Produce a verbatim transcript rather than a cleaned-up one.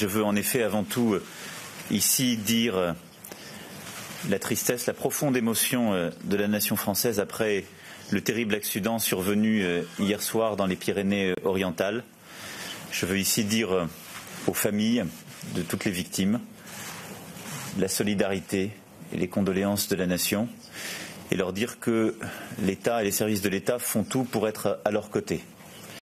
Je veux en effet avant tout ici dire la tristesse, la profonde émotion de la nation française après le terrible accident survenu hier soir dans les Pyrénées-Orientales. Je veux ici dire aux familles de toutes les victimes la solidarité et les condoléances de la nation et leur dire que l'État et les services de l'État font tout pour être à leur côté.